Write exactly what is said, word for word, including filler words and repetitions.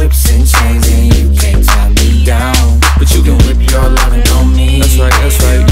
whips and chains, and you can't tie me down, but you can whip your lovin' on me. That's right, that's right.